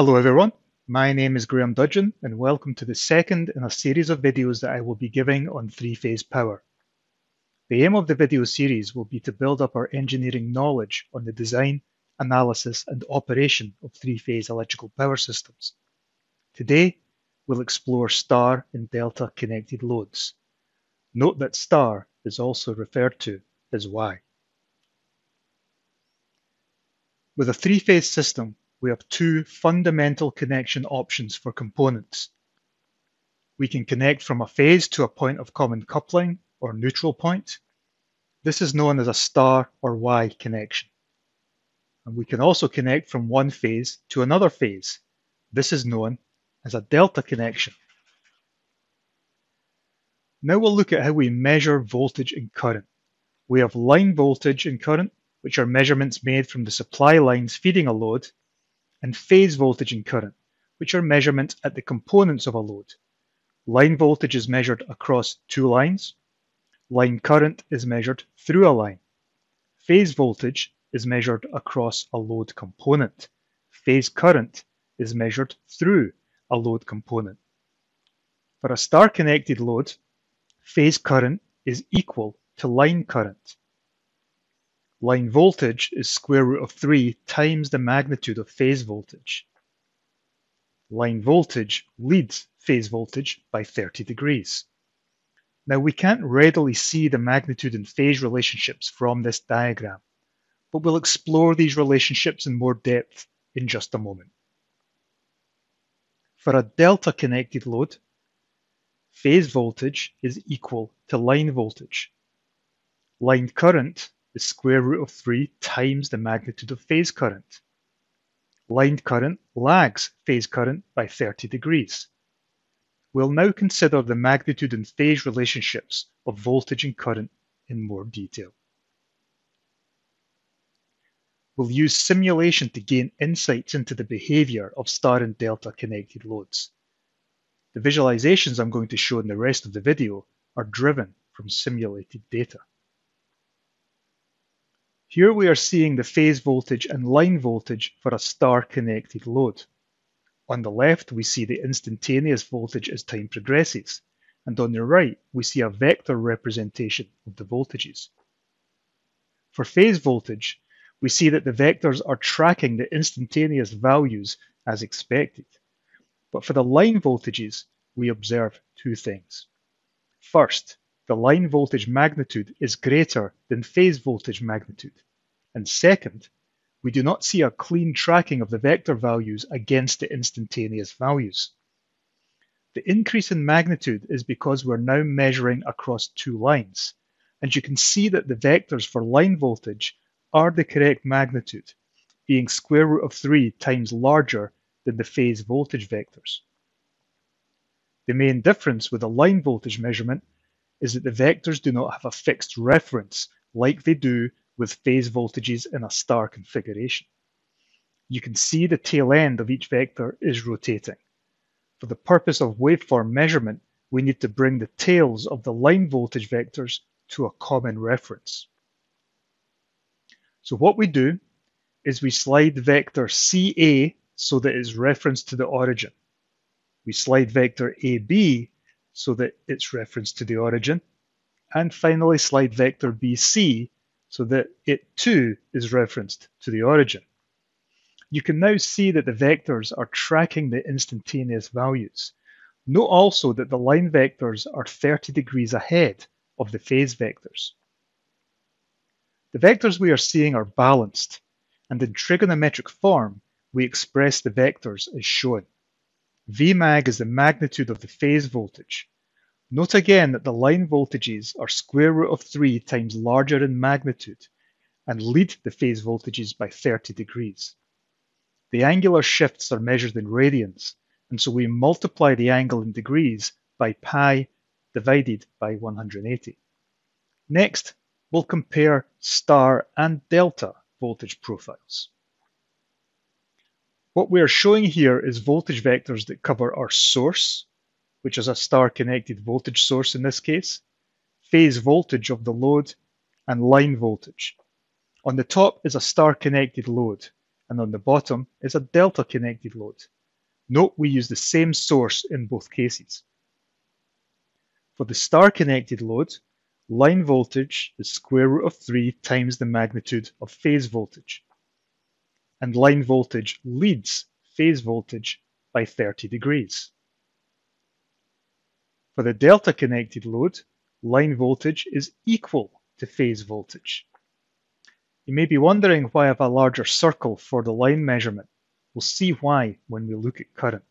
Hello everyone, my name is Graham Dudgeon and welcome to the second in a series of videos that I will be giving on three-phase power. The aim of the video series will be to build up our engineering knowledge on the design, analysis and operation of three-phase electrical power systems. Today we'll explore Star and Delta connected loads. Note that Star is also referred to as Y. With a three-phase system, we have two fundamental connection options for components. We can connect from a phase to a point of common coupling or neutral point. This is known as a star or Y connection. And we can also connect from one phase to another phase. This is known as a delta connection. Now we'll look at how we measure voltage and current. We have line voltage and current, which are measurements made from the supply lines feeding a load, and phase voltage and current, which are measurements at the components of a load. Line voltage is measured across two lines. Line current is measured through a line. Phase voltage is measured across a load component. Phase current is measured through a load component. For a star-connected load, phase current is equal to line current. Line voltage is square root of 3 times the magnitude of phase voltage. Line voltage leads phase voltage by 30 degrees. Now we can't readily see the magnitude and phase relationships from this diagram, but we'll explore these relationships in more depth in just a moment. For a delta connected load, phase voltage is equal to line voltage. Line current is square root of 3 times the magnitude of phase current. Line current lags phase current by 30 degrees. We'll now consider the magnitude and phase relationships of voltage and current in more detail. We'll use simulation to gain insights into the behavior of star and delta connected loads. The visualizations I'm going to show in the rest of the video are driven from simulated data. Here we are seeing the phase voltage and line voltage for a star-connected load. On the left, we see the instantaneous voltage as time progresses, and on the right, we see a vector representation of the voltages. For phase voltage, we see that the vectors are tracking the instantaneous values as expected. But for the line voltages, we observe two things. First, the line voltage magnitude is greater than phase voltage magnitude. And second, we do not see a clean tracking of the vector values against the instantaneous values. The increase in magnitude is because we're now measuring across two lines, and you can see that the vectors for line voltage are the correct magnitude, being square root of 3 times larger than the phase voltage vectors. The main difference with a line voltage measurement is that the vectors do not have a fixed reference like they do with phase voltages in a star configuration. You can see the tail end of each vector is rotating. For the purpose of waveform measurement, we need to bring the tails of the line voltage vectors to a common reference. So what we do is we slide vector CA so that it's referenced to the origin. We slide vector AB so that it's referenced to the origin, and finally slide vector BC so that it too is referenced to the origin. You can now see that the vectors are tracking the instantaneous values. Note also that the line vectors are 30 degrees ahead of the phase vectors. The vectors we are seeing are balanced, and in trigonometric form, we express the vectors as shown. Vmag is the magnitude of the phase voltage. Note again that the line voltages are square root of 3 times larger in magnitude and lead the phase voltages by 30 degrees. The angular shifts are measured in radians, and so we multiply the angle in degrees by pi divided by 180. Next, we'll compare star and delta voltage profiles. What we are showing here is voltage vectors that cover our source, which is a star-connected voltage source in this case, phase voltage of the load, and line voltage. On the top is a star-connected load, and on the bottom is a delta connected load. Note we use the same source in both cases. For the star connected load, line voltage is square root of 3 times the magnitude of phase voltage. And line voltage leads phase voltage by 30 degrees. For the delta connected load, line voltage is equal to phase voltage. You may be wondering why I have a larger circle for the line measurement. We'll see why when we look at current.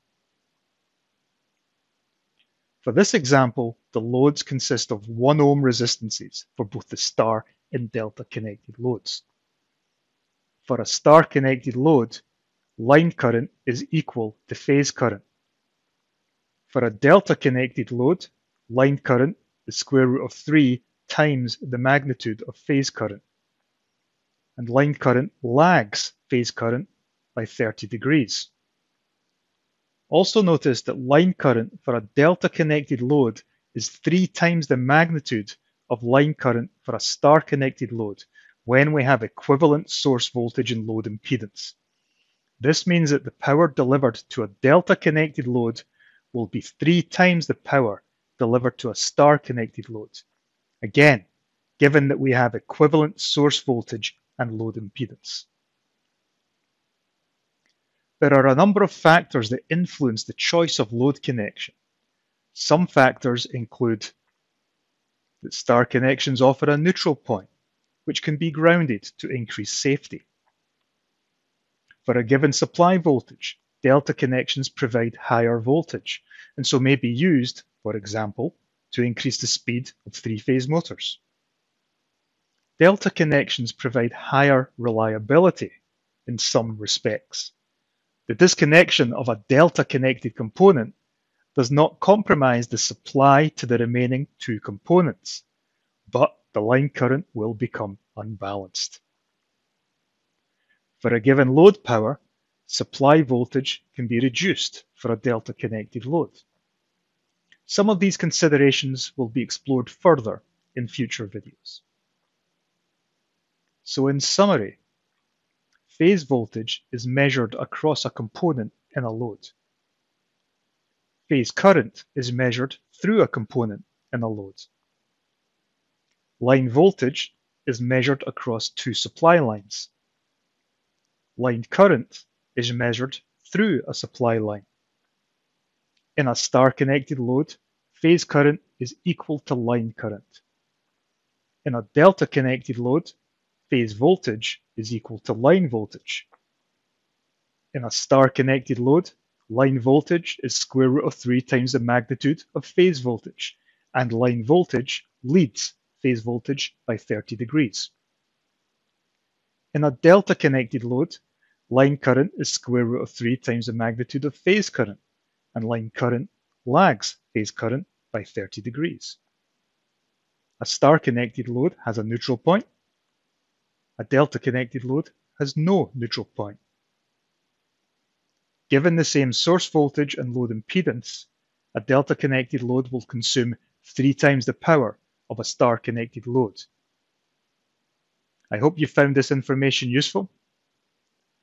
For this example, the loads consist of 1 ohm resistances for both the star and delta connected loads. For a star connected load, line current is equal to phase current. For a delta connected load, line current is square root of 3 times the magnitude of phase current. And line current lags phase current by 30 degrees. Also notice that line current for a delta connected load is 3 times the magnitude of line current for a star connected load when we have equivalent source voltage and load impedance. This means that the power delivered to a delta connected load will be 3 times the power delivered to a star connected load. Again, given that we have equivalent source voltage and load impedance. There are a number of factors that influence the choice of load connection. Some factors include that star connections offer a neutral point, which can be grounded to increase safety. For a given supply voltage, delta connections provide higher voltage, and so may be used, for example, to increase the speed of 3-phase motors. Delta connections provide higher reliability in some respects. The disconnection of a delta-connected component does not compromise the supply to the remaining 2 components, but the line current will become unbalanced. For a given load power, supply voltage can be reduced for a delta-connected load. Some of these considerations will be explored further in future videos. So in summary, phase voltage is measured across a component in a load. Phase current is measured through a component in a load. Line voltage is measured across 2 supply lines. Line current is measured through a supply line. In a star-connected load, phase current is equal to line current. In a delta-connected load, phase voltage is equal to line voltage. In a star-connected load, line voltage is square root of 3 times the magnitude of phase voltage, and line voltage leads phase voltage by 30 degrees. In a delta-connected load, line current is square root of 3 times the magnitude of phase current, and line current lags phase current by 30 degrees. A star-connected load has a neutral point. A delta-connected load has no neutral point. Given the same source voltage and load impedance, a delta-connected load will consume 3 times the power of a star-connected load. I hope you found this information useful.